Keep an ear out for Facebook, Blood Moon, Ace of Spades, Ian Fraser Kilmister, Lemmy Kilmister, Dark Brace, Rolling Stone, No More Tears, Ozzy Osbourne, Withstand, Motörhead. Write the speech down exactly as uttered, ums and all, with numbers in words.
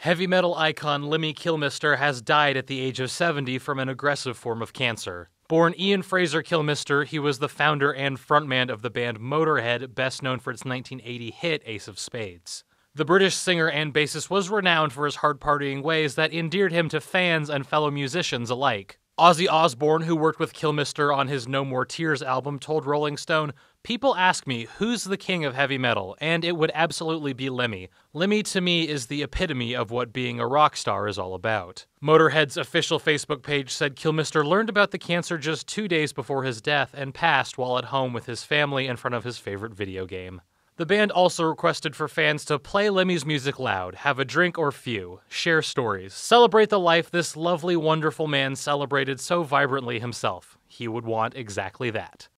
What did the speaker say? Heavy metal icon Lemmy Kilmister has died at the age of seventy from an aggressive form of cancer. Born Ian Fraser Kilmister, he was the founder and frontman of the band Motörhead, best known for its nineteen eighty hit Ace of Spades. The British singer and bassist was renowned for his hard-partying ways that endeared him to fans and fellow musicians alike. Ozzy Osbourne, who worked with Kilmister on his No More Tears album, told Rolling Stone, "People ask me, who's the king of heavy metal? And it would absolutely be Lemmy. Lemmy, to me, is the epitome of what being a rock star is all about." Motörhead's official Facebook page said Kilmister learned about the cancer just two days before his death and passed while at home with his family in front of his favorite video game. The band also requested for fans to play Lemmy's music loud, have a drink or few, share stories, celebrate the life this lovely, wonderful man celebrated so vibrantly himself. He would want exactly that.